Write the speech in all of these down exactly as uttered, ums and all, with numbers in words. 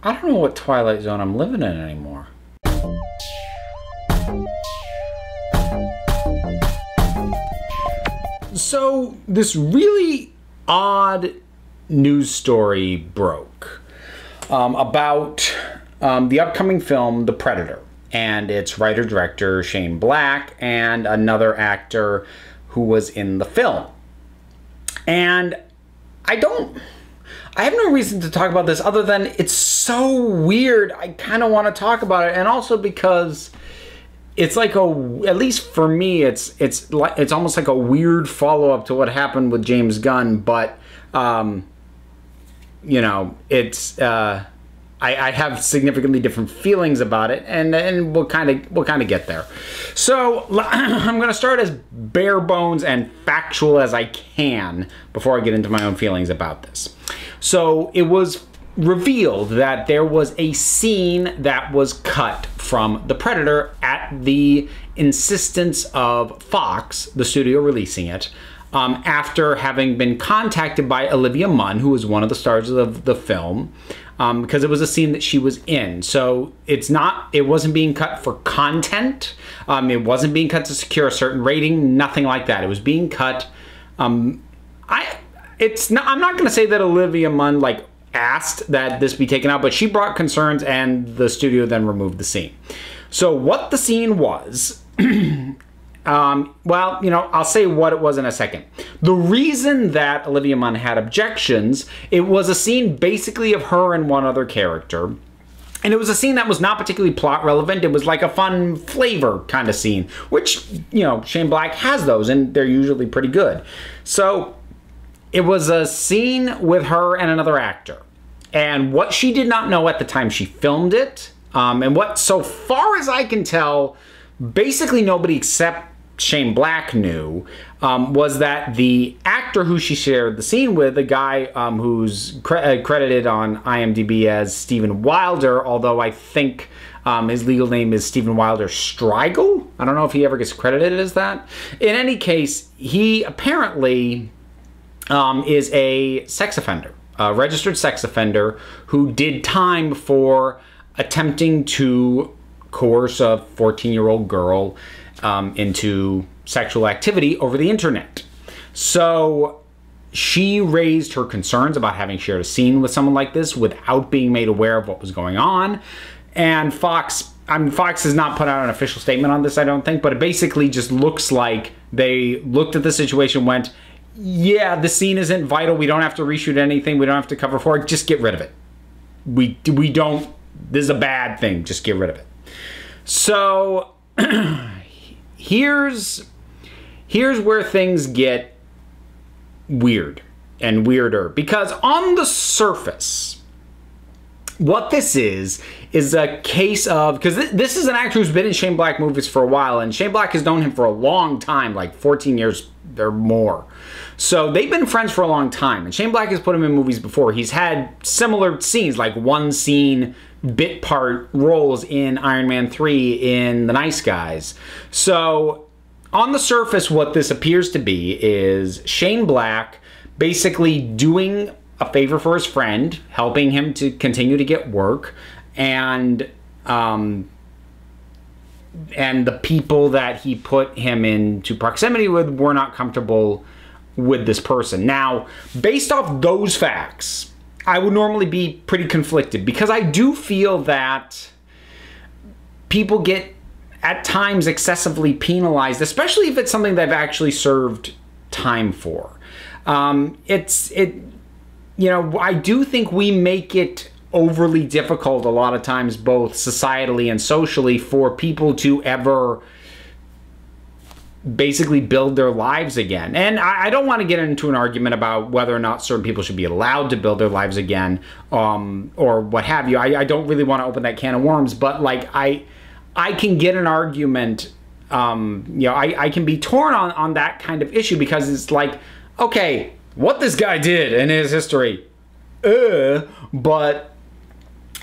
I don't know what Twilight Zone I'm living in anymore. So this really odd news story broke um, about um, the upcoming film, The Predator, and its writer-director, Shane Black, and another actor who was in the film. And I don't... I have no reason to talk about this other than it's so weird. I kind of want to talk about it, and also because it's like a, at least for me, it's it's like it's almost like a weird follow-up to what happened with James Gunn. But um, you know, it's uh, I, I have significantly different feelings about it, and and we'll kind of we'll kind of get there. So I'm going to start as bare bones and factual as I can before I get into my own feelings about this. So it was revealed that there was a scene that was cut from The Predator at the insistence of Fox, the studio releasing it, um, after having been contacted by Olivia Munn, who was one of the stars of the film, um, because it was a scene that she was in. So it's not, it wasn't being cut for content. Um, it wasn't being cut to secure a certain rating, nothing like that. It was being cut, um, I... It's not, I'm not going to say that Olivia Munn like asked that this be taken out, but she brought concerns and the studio then removed the scene. So what the scene was, um, well, you know, I'll say what it was in a second. The reason that Olivia Munn had objections, it was a scene basically of her and one other character. And it was a scene that was not particularly plot relevant. It was like a fun flavor kind of scene, which, you know, Shane Black has those and they're usually pretty good. So it was a scene with her and another actor. And what she did not know at the time she filmed it, um, and what, so far as I can tell, basically nobody except Shane Black knew, um, was that the actor who she shared the scene with, a guy um, who's cre uh, credited on I M D B as Steven Wilder, although I think um, his legal name is Steven Wilder Striegel. I don't know if he ever gets credited as that. In any case, he apparently... Um, is a sex offender, a registered sex offender who did time for attempting to coerce a fourteen-year-old girl um, into sexual activity over the internet. So she raised her concerns about having shared a scene with someone like this without being made aware of what was going on. And Fox, I mean, Fox has not put out an official statement on this, I don't think, but it basically just looks like they looked at the situation, went, yeah, the scene isn't vital. We don't have to reshoot anything. We don't have to cover for it. Just get rid of it. We, we don't... This is a bad thing. Just get rid of it. So, here's... Here's where things get weird and weirder. Because on the surface, what this is, is a case of... Because th this is an actor who's been in Shane Black movies for a while. And Shane Black has known him for a long time. Like fourteen years or more. So they've been friends for a long time, and Shane Black has put him in movies before. He's had similar scenes, like one scene, bit part roles in Iron Man three in The Nice Guys. So on the surface, what this appears to be is Shane Black basically doing a favor for his friend, helping him to continue to get work, and um, and the people that he put him into proximity with were not comfortable with this person. Now, based off those facts, I would normally be pretty conflicted, because I do feel that people get at times excessively penalized, especially if it's something they've actually served time for. Um, it's, it, you know, I do think we make it overly difficult a lot of times, both societally and socially, for people to ever basically build their lives again. And I don't want to get into an argument about whether or not certain people should be allowed to build their lives again, um, or what have you. I, I don't really want to open that can of worms, but like I, I can get an argument, um, you know, I, I can be torn on, on that kind of issue, because it's like, okay, what this guy did in his history, uh, but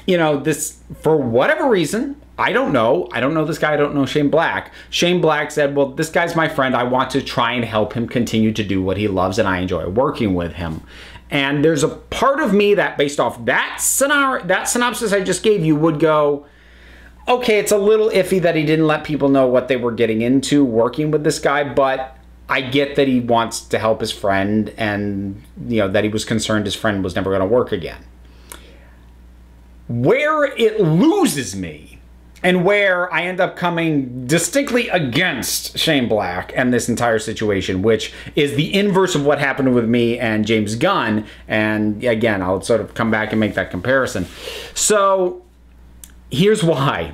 you know, this, for whatever reason, I don't know. I don't know this guy. I don't know Shane Black. Shane Black said, well, this guy's my friend. I want to try and help him continue to do what he loves, and I enjoy working with him. And there's a part of me that, based off that scenario, that synopsis I just gave you, would go, okay, it's a little iffy that he didn't let people know what they were getting into working with this guy, but I get that he wants to help his friend, and, you know, that he was concerned his friend was never going to work again. Where it loses me, and where I end up coming distinctly against Shane Black and this entire situation, which is the inverse of what happened with me and James Gunn, and again, I'll sort of come back and make that comparison. So here's why.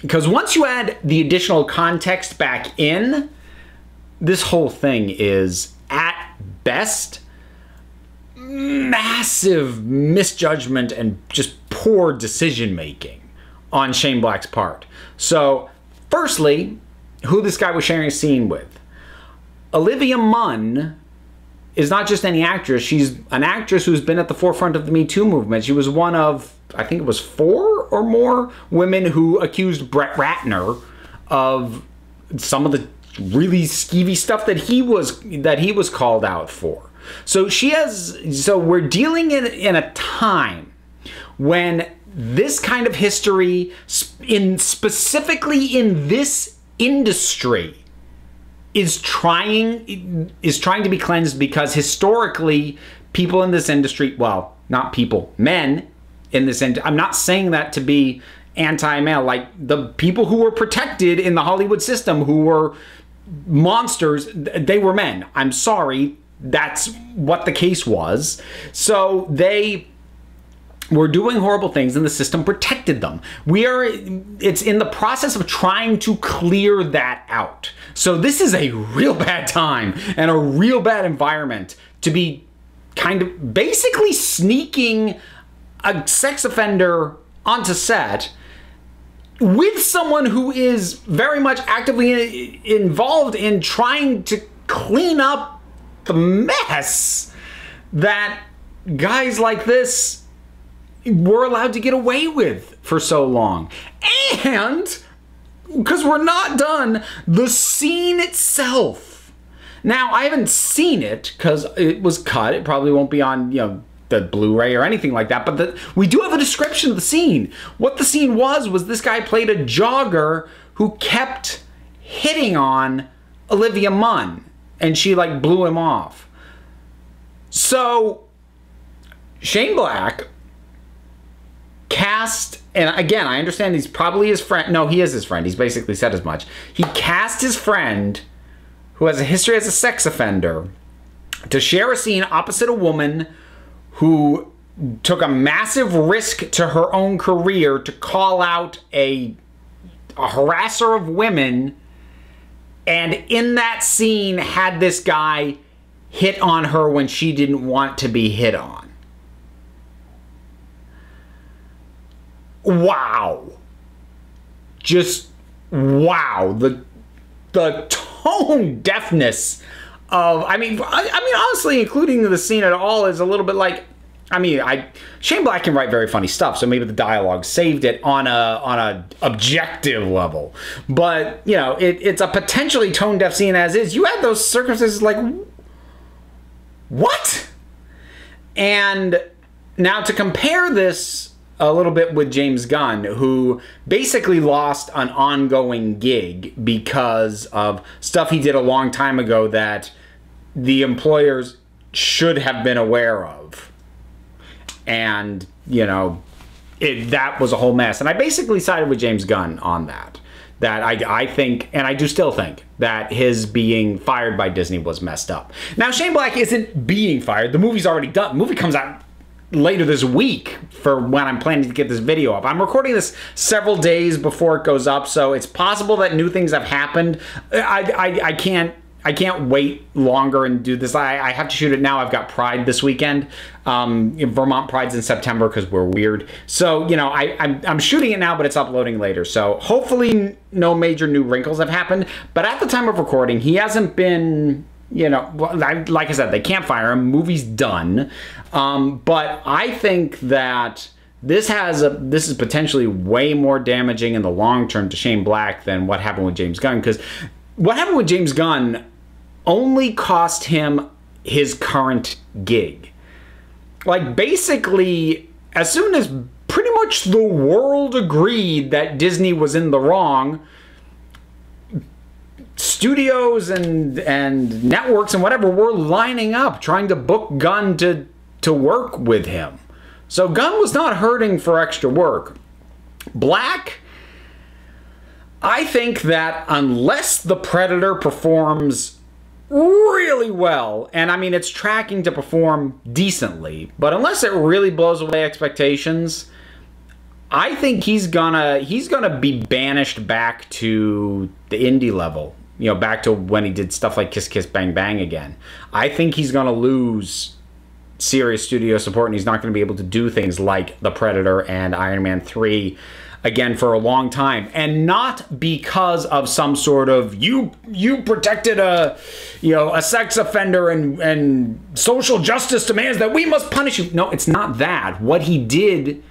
Because once you add the additional context back in, this whole thing is, at best, massive misjudgment and just poor decision-making on Shane Black's part. So, firstly, who this guy was sharing a scene with. Olivia Munn is not just any actress. She's an actress who's been at the forefront of the Me Too movement. She was one of, I think it was four or more women who accused Brett Ratner of some of the really skeevy stuff that he was that he was called out for. So she has, so we're dealing in, in a time when this kind of history, in specifically in this industry, is trying is trying to be cleansed, because historically people in this industry, well, not people, men in this industry, I'm not saying that to be anti-male, like the people who were protected in the Hollywood system, who were monsters, they were men. I'm sorry, that's what the case was. So they were doing horrible things and the system protected them. We are, it's in the process of trying to clear that out. So this is a real bad time and a real bad environment to be kind of basically sneaking a sex offender onto set with someone who is very much actively involved in trying to clean up the mess that guys like this were allowed to get away with for so long. And, because we're not done, the scene itself. Now, I haven't seen it because it was cut. It probably won't be on, you know, the Blu-ray or anything like that, but the, we do have a description of the scene. What the scene was, was this guy played a jogger who kept hitting on Olivia Munn, and she like blew him off. So Shane Black cast, and again, I understand he's probably his friend. No, he is his friend. He's basically said as much. He cast his friend, who has a history as a sex offender, to share a scene opposite a woman who took a massive risk to her own career to call out a, a harasser of women. And in that scene, had this guy hit on her when she didn't want to be hit on. Wow. Just wow. The the tone deafness of, I mean, I, I mean, honestly, including the scene at all is a little bit like, I mean, I Shane Black can write very funny stuff, so maybe the dialogue saved it on a on a objective level. But, you know, it, it's a potentially tone-deaf scene as is. You had those circumstances like, what? And now to compare this a little bit with James Gunn, who basically lost an ongoing gig because of stuff he did a long time ago that the employers should have been aware of. And, you know, it, that was a whole mess. And I basically sided with James Gunn on that. That I, I think, and I do still think, that his being fired by Disney was messed up. Now, Shane Black isn't being fired. The movie's already done. The movie comes out later this week for when I'm planning to get this video up. I'm recording this several days before it goes up, so it's possible that new things have happened. I, I, I can't. I can't wait longer and do this. I, I have to shoot it now. I've got Pride this weekend. Um, Vermont Pride's in September because we're weird. So, you know, I, I'm, I'm shooting it now, but it's uploading later. So hopefully no major new wrinkles have happened. But at the time of recording, he hasn't been, you know, like I said, they can't fire him. Movie's done. Um, but I think that this has a, this is potentially way more damaging in the long term to Shane Black than what happened with James Gunn. Because what happened with James Gunn only cost him his current gig. like, basically, as soon as pretty much the world agreed that Disney was in the wrong, studios and and networks and whatever were lining up trying to book Gunn to to work with him. So Gunn was not hurting for extra work. Black, I think that unless the Predator performs really well, and I mean it's tracking to perform decently, but unless it really blows away expectations, I think he's gonna he's gonna be banished back to the indie level. You know, back to when he did stuff like Kiss Kiss Bang Bang again. I think he's gonna lose serious studio support, and he's not gonna be able to do things like The Predator and Iron Man three again for a long time. And not because of some sort of you you protected a you know a sex offender and and social justice demands that we must punish you. No, it's not that. What he did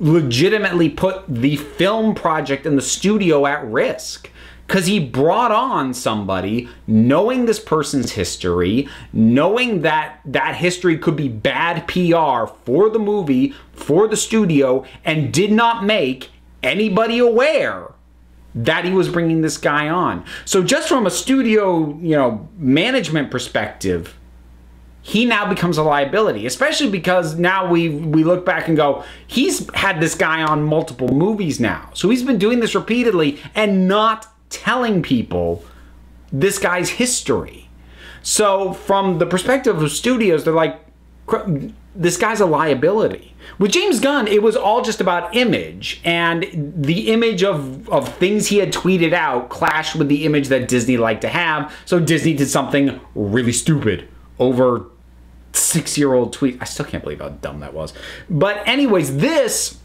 legitimately put the film project and the studio at risk, because he brought on somebody knowing this person's history, knowing that that history could be bad P R for the movie, for the studio, and did not make anybody aware that he was bringing this guy on. So just from a studio, you know, management perspective, he now becomes a liability, especially because now we we look back and go, he's had this guy on multiple movies now. So he's been doing this repeatedly and not telling people this guy's history. So from the perspective of studios, they're like, this guy's a liability. With James Gunn, it was all just about image, and the image of, of things he had tweeted out clashed with the image that Disney liked to have. So Disney did something really stupid over six-year-old tweet. I still can't believe how dumb that was. But anyways, this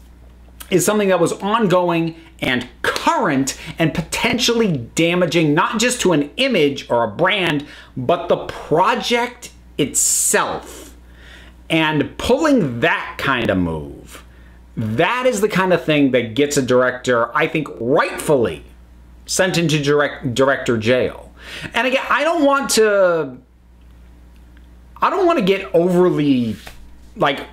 is something that was ongoing and current and potentially damaging, not just to an image or a brand, but the project itself. And pulling that kind of move, that is the kind of thing that gets a director, I think rightfully, sent into direct, director jail. And again, I don't want to... I don't want to get overly, like,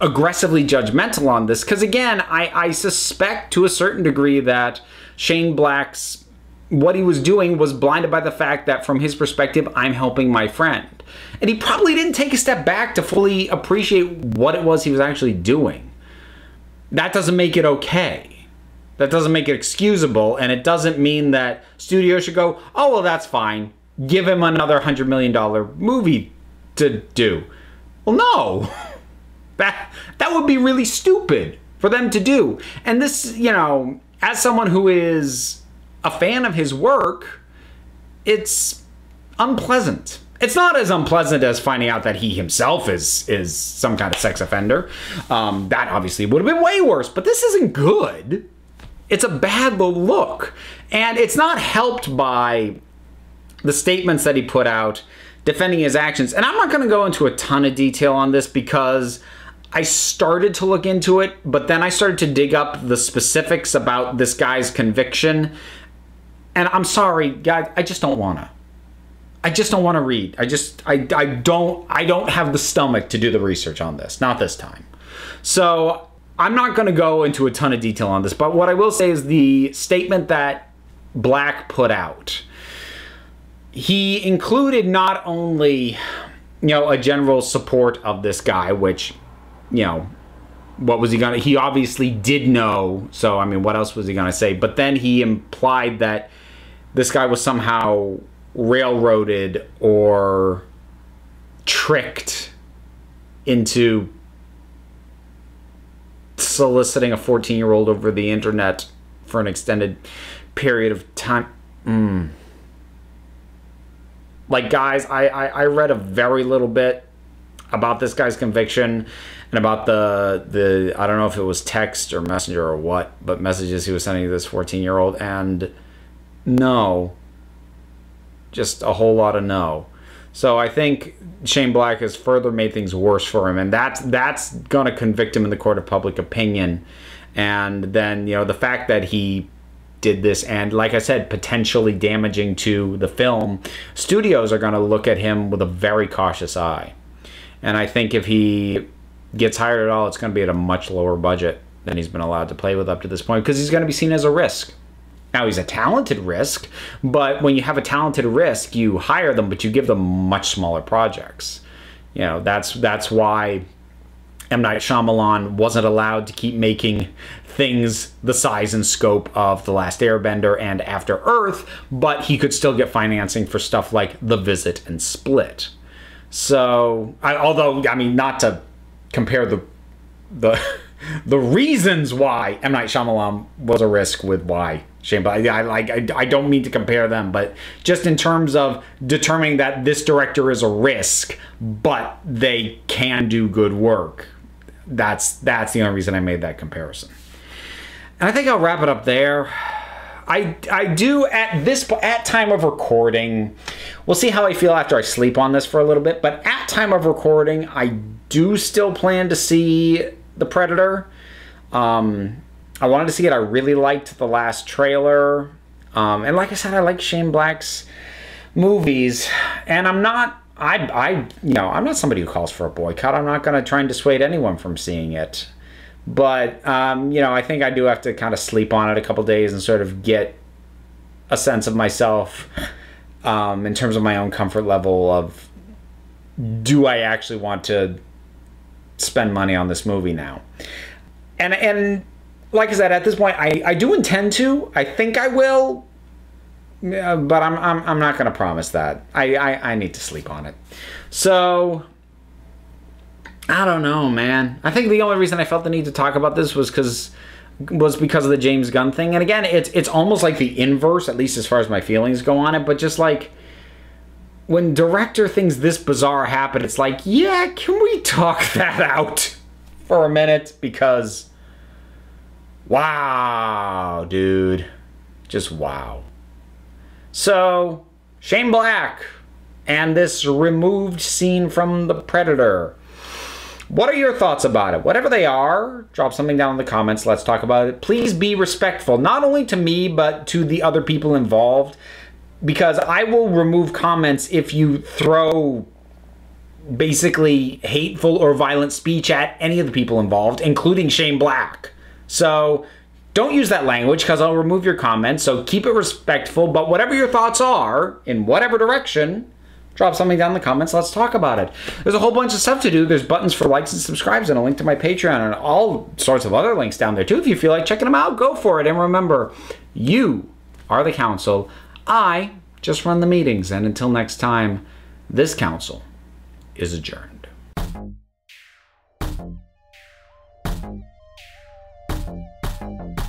aggressively judgmental on this, because again, I, I suspect to a certain degree that Shane Black's, what he was doing was blinded by the fact that from his perspective, I'm helping my friend. And he probably didn't take a step back to fully appreciate what it was he was actually doing. That doesn't make it okay. That doesn't make it excusable, and it doesn't mean that studios should go, oh, well, that's fine. Give him another one hundred million dollar movie to do. Well, no, that that would be really stupid for them to do. And this, you know, as someone who is a fan of his work, it's unpleasant. It's not as unpleasant as finding out that he himself is is some kind of sex offender. Um, that obviously would have been way worse, but this isn't good. It's a bad look, and it's not helped by the statements that he put out defending his actions. And I'm not going to go into a ton of detail on this, because I started to look into it, but then I started to dig up the specifics about this guy's conviction. And I'm sorry, guys, I just don't want to. I just don't want to read. I just, I, I don't, I don't have the stomach to do the research on this. Not this time. So I'm not going to go into a ton of detail on this, but what I will say is the statement that Black put out, he included not only, you know, a general support of this guy, which, you know, what was he gonna, he obviously did know, so I mean, what else was he gonna say? But then he implied that this guy was somehow railroaded or tricked into soliciting a fourteen-year-old over the internet for an extended period of time. Mm. Like, guys, I, I, I read a very little bit about this guy's conviction and about the, the I don't know if it was text or messenger or what, but messages he was sending to this fourteen-year-old. And no, just a whole lot of no. So I think Shane Black has further made things worse for him. And that's, that's going to convict him in the court of public opinion. And then, you know, the fact that he did this, and like I said, potentially damaging to the film, studios are going to look at him with a very cautious eye. And I think if he gets hired at all, it's going to be at a much lower budget than he's been allowed to play with up to this point, because he's going to be seen as a risk. Now, he's a talented risk, but when you have a talented risk, you hire them, but you give them much smaller projects. You know, that's that's why M. Night Shyamalan wasn't allowed to keep making things the size and scope of The Last Airbender and After Earth, but he could still get financing for stuff like The Visit and Split. So, I, although, I mean, not to compare the the the reasons why M. Night Shyamalan was a risk with why Shane Black. I like. I, I don't mean to compare them, but just in terms of determining that this director is a risk, but they can do good work. That's that's the only reason I made that comparison. And I think I'll wrap it up there. I I do at this at time of recording. We'll see how I feel after I sleep on this for a little bit. But at time of recording, I do still plan to see The Predator. Um. I wanted to see it. I really liked the last trailer. Um, and like I said, I like Shane Black's movies. And I'm not, I, I, you know, I'm not somebody who calls for a boycott. I'm not going to try and dissuade anyone from seeing it. But, um, you know, I think I do have to kind of sleep on it a couple days and sort of get a sense of myself um, in terms of my own comfort level of, do I actually want to spend money on this movie now? And, and, like I said, at this point, I, I do intend to. I think I will, yeah, but I'm I'm I'm not going to promise that. I, I I need to sleep on it. So I don't know, man. I think the only reason I felt the need to talk about this was because was because of the James Gunn thing. And again, it's it's almost like the inverse, at least as far as my feelings go on it. But just like when director things this bizarre happen, it's like, yeah, can we talk that out for a minute? Because, wow, dude. Just wow. So, Shane Black and this removed scene from The Predator. What are your thoughts about it? Whatever they are, drop something down in the comments. Let's talk about it. Please be respectful, not only to me, but to the other people involved, because I will remove comments if you throw basically hateful or violent speech at any of the people involved, including Shane Black. So don't use that language, because I'll remove your comments. So keep it respectful. But whatever your thoughts are, in whatever direction, drop something down in the comments. Let's talk about it. There's a whole bunch of stuff to do. There's buttons for likes and subscribes and a link to my Patreon and all sorts of other links down there, too. If you feel like checking them out, go for it. And remember, you are the council. I just run the meetings. And until next time, this council is adjourned. Thank you.